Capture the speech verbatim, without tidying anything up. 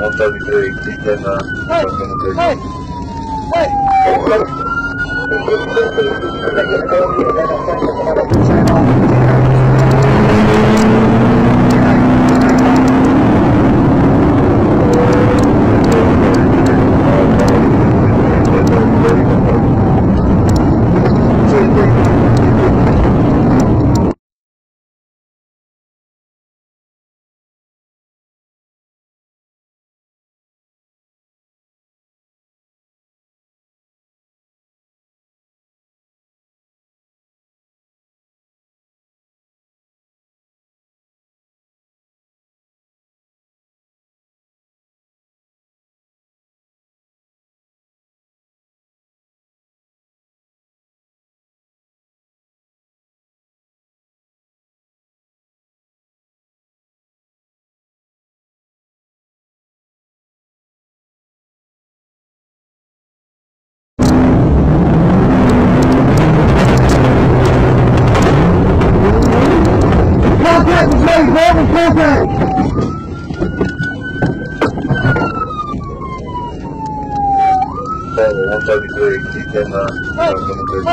one thirty-three, then uh, hey, hey, hey, one thirty-three, then uh, hey, hey, hey, hey,